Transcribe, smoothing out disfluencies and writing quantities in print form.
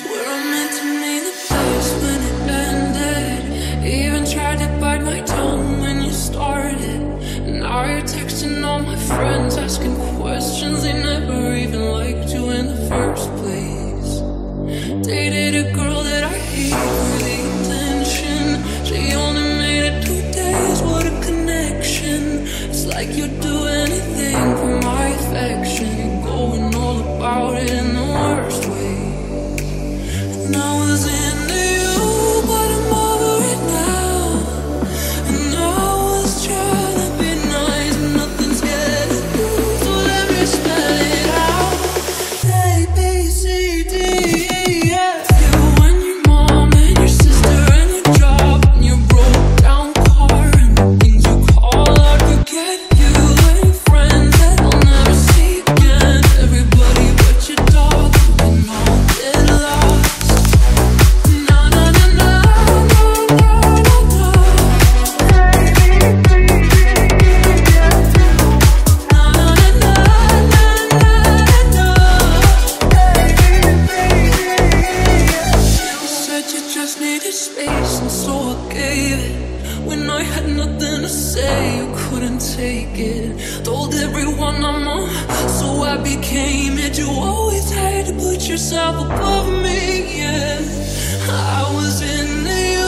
Swear I meant to mean the best when it ended. Even tried to bite my tongue when you started. Now you're texting all my friends, asking questions they never even liked you in the first place. Dated a girl that I hate for the attention. She only made it 2 days, what a connection. It's like you'd do anything for my affection. You're going all about it in the worst way. And I was into you, but I'm over it now. And I was trying to be nice, but nothing's getting through. So let me spell it out. A, B, C, D, E, F. You and your mom and your sister and your job and your broke down car and the things you call out to get you and your friends that I'll never see again. Everybody but your dog, and all get lost. Space, and so I gave it. When I had nothing to say, you couldn't take it. Told everyone I'm on, so I became it. You always had to put yourself above me, yeah. I was in the